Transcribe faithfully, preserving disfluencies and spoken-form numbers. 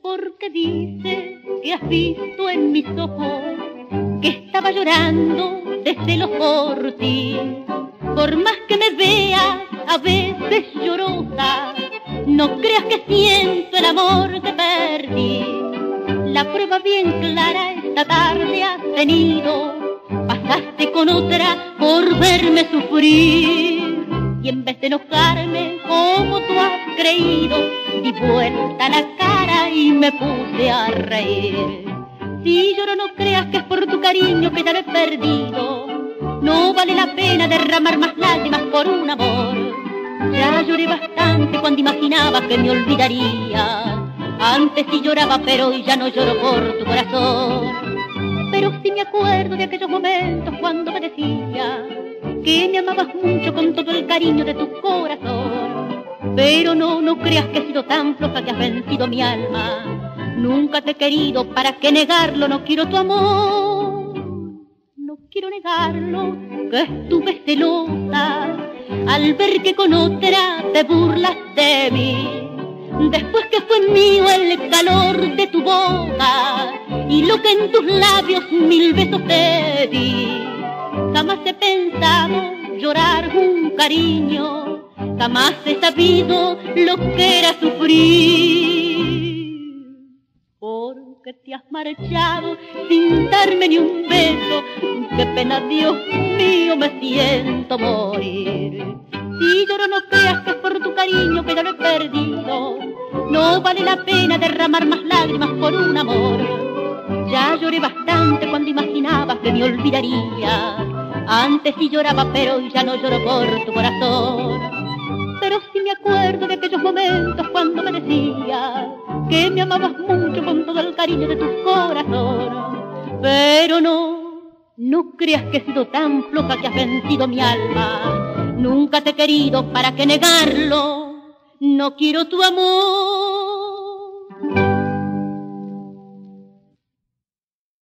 Porque dice que has visto en mis ojos que estaba llorando de celos por ti. Por más que me veas a veces llorosa, no creas que siento el amor que perdí. La prueba bien clara esta tarde has tenido, pasaste con otra por verme sufrir. Y en vez de enojarme como tú has creído, di vuelta la cara y me puse a reír. Si lloro no creas que es por tu cariño que ya lo he perdido. No vale la pena derramar más lágrimas por un amor. Ya lloré bastante cuando imaginaba que me olvidaría. Antes sí lloraba pero hoy ya no lloro por tu corazón. Pero sí me acuerdo de aquellos momentos cuando me decía que me amabas mucho con todo el cariño de tu corazón. Pero no, no creas que he sido tan floja que has vencido mi alma. Nunca te he querido, ¿para qué negarlo? No quiero tu amor, no quiero negarlo, que estuve celosa al ver que con otra te burlas de mí. Después que fue mío el calor de tu boca y lo que en tus labios mil besos te di. Jamás he pensado llorar un cariño, jamás he sabido lo que era sufrir. Porque te has marchado sin darme ni un beso, qué pena, Dios mío, me siento morir. Si lloro no creas que es por tu cariño que yo lo he perdido. No vale la pena derramar más lágrimas por un amor. Ya lloré bastante cuando imaginabas que me olvidaría. Antes sí lloraba, pero ya no lloro por tu corazón. Pero sí me acuerdo de aquellos momentos cuando me decías que me amabas mucho con todo el cariño de tu corazón. Pero no, no creas que he sido tan floja que has vencido mi alma. Nunca te he querido, ¿para qué negarlo? No quiero tu amor.